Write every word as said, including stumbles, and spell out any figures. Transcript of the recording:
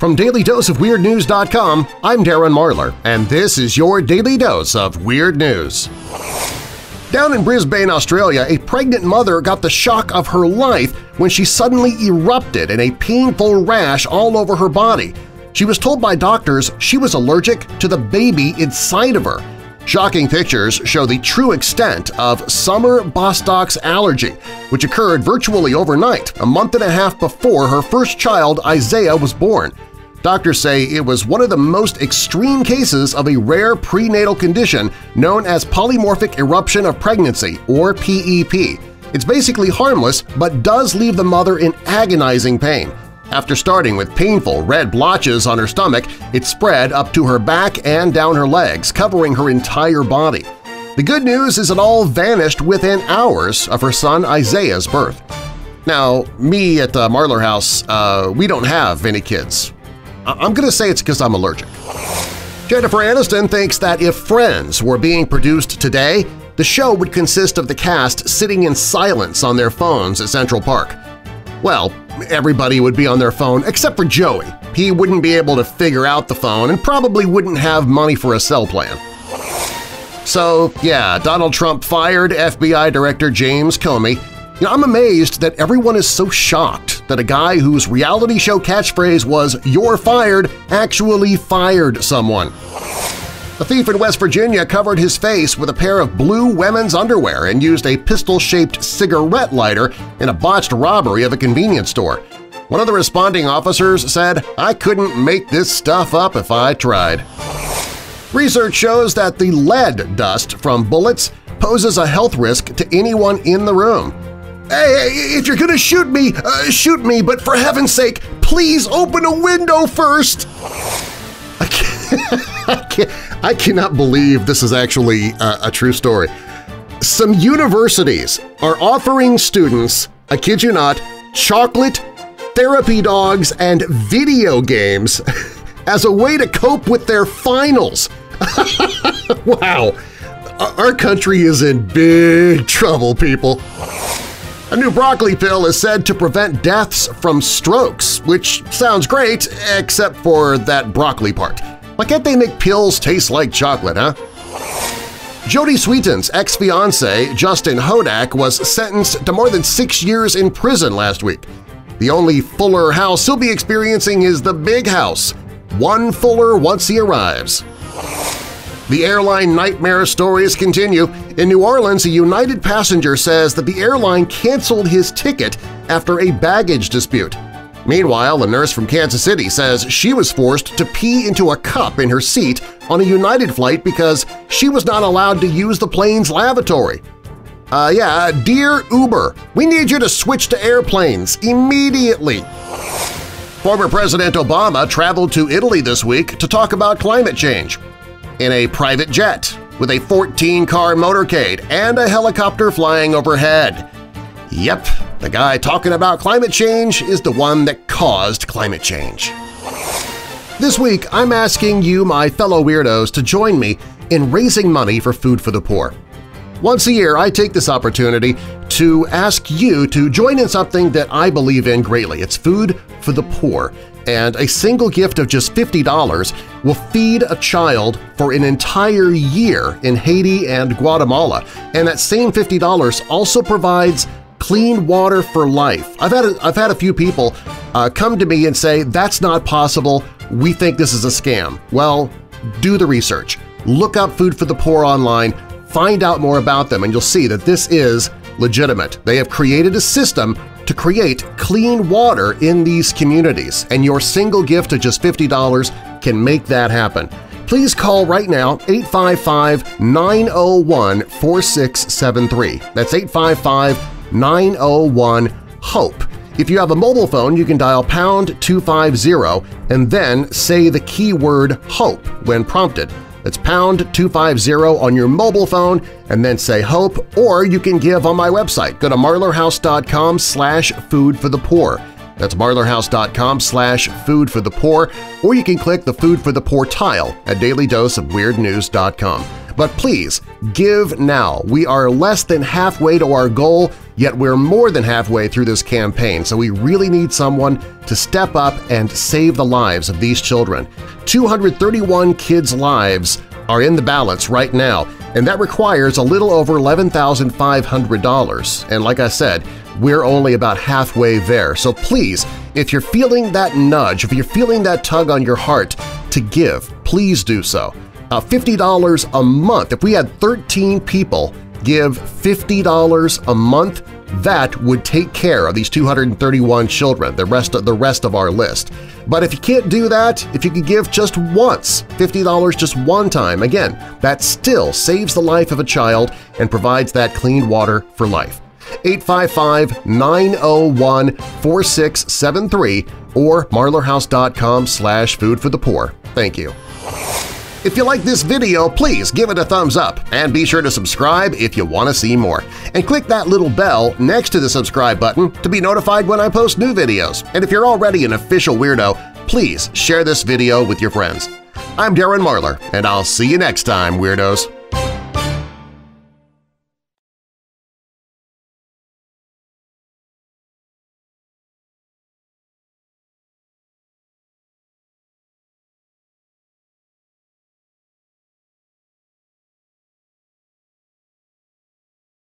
From Daily Dose of Weird News dot com, I'm Darren Marlar, and this is your Daily Dose of Weird News. Down in Brisbane, Australia, a pregnant mother got the shock of her life when she suddenly erupted in a painful rash all over her body. She was told by doctors she was allergic to the baby inside of her. Shocking pictures show the true extent of Summer Bostock's allergy, which occurred virtually overnight, a month and a half before her first child, Isaiah, was born. Doctors say it was one of the most extreme cases of a rare prenatal condition known as polymorphic eruption of pregnancy, or P E P. It's basically harmless but does leave the mother in agonizing pain. After starting with painful red blotches on her stomach, it spread up to her back and down her legs, covering her entire body. The good news is it all vanished within hours of her son Isaiah's birth. Now, me at the Marlar House, uh, we don't have any kids. I'm going to say it's because I'm allergic. Jennifer Aniston thinks that if Friends were being produced today, the show would consist of the cast sitting in silence on their phones at Central Park. Well, everybody would be on their phone except for Joey. He wouldn't be able to figure out the phone and probably wouldn't have money for a cell plan. So, yeah, Donald Trump fired F B I Director James Comey. You know, I'm amazed that everyone is so shocked that a guy whose reality show catchphrase was "You're fired" actually fired someone. A thief in West Virginia covered his face with a pair of blue women's underwear and used a pistol-shaped cigarette lighter in a botched robbery of a convenience store. One of the responding officers said, "I couldn't make this stuff up if I tried." Research shows that the lead dust from bullets poses a health risk to anyone in the room. "Hey, if you're gonna shoot me, uh, shoot me, but for heaven's sake, please open a window first!" I, can't, I, can't, I cannot believe this is actually a, a true story. Some universities are offering students, I kid you not, chocolate, therapy dogs, and video games as a way to cope with their finals. Wow! Our country is in big trouble, people. A new broccoli pill is said to prevent deaths from strokes, which sounds great except for that broccoli part. Why can't they make pills taste like chocolate, huh? Jodie Sweetin's ex-fiancé, Justin Hodak, was sentenced to more than six years in prison last week. The only Fuller House he'll be experiencing is the Big House. One Fuller once he arrives. The airline nightmare stories continue. In New Orleans, a United passenger says that the airline canceled his ticket after a baggage dispute. Meanwhile, a nurse from Kansas City says she was forced to pee into a cup in her seat on a United flight because she was not allowed to use the plane's lavatory. Uh, yeah, dear Uber, we need you to switch to airplanes immediately. Former President Obama traveled to Italy this week to talk about climate change. In a private jet, with a fourteen car motorcade and a helicopter flying overhead. Yep, the guy talking about climate change is the one that caused climate change. This week, I'm asking you, my fellow weirdos, to join me in raising money for Food for the Poor. Once a year, I take this opportunity to ask you to join in something that I believe in greatly. It's Food for the Poor. And a single gift of just fifty dollars will feed a child for an entire year in Haiti and Guatemala, and that same fifty dollars also provides clean water for life. I've had a, I've had a few people uh, come to me and say, "That's not possible, we think this is a scam." Well, do the research. Look up Food for the Poor online, find out more about them, and you'll see that this is legitimate. They have created a system to create clean water in these communities, and your single gift of just fifty dollars can make that happen. Please call right now, eight five five, nine zero one, four six seven three. That's eight five five, nine zero one, HOPE. If you have a mobile phone, you can dial pound two fifty and then say the keyword HOPE when prompted. That's pound two fifty on your mobile phone and then say HOPE, or you can give on my website. Go to Marlar House dot com slash food for the poor. That's Marlar House dot com slash food for the poor, or you can click the Food for the Poor tile at Daily Dose of Weird News dot com. But please, give now. We are less than halfway to our goal, yet we're more than halfway through this campaign, so we really need someone to step up and save the lives of these children. two hundred thirty-one kids' lives are in the balance right now, and that requires a little over eleven thousand five hundred dollars. And like I said, we're only about halfway there. So please, if you're feeling that nudge, if you're feeling that tug on your heart to give, please do so. Uh, fifty dollars a month. If we had thirteen people give fifty dollars a month, that would take care of these two hundred thirty-one children, the rest of, the rest of our list. But if you can't do that, if you could give just once, fifty dollars just one time, again, that still saves the life of a child and provides that clean water for life. eight five five, nine oh one, four six seven three or marlar house dot com slash food for the poor. Thank you. If you like this video, please give it a thumbs up and be sure to subscribe if you want to see more. And click that little bell next to the subscribe button to be notified when I post new videos. And if you're already an official weirdo, please share this video with your friends. I'm Darren Marlar, and I'll see you next time, weirdos!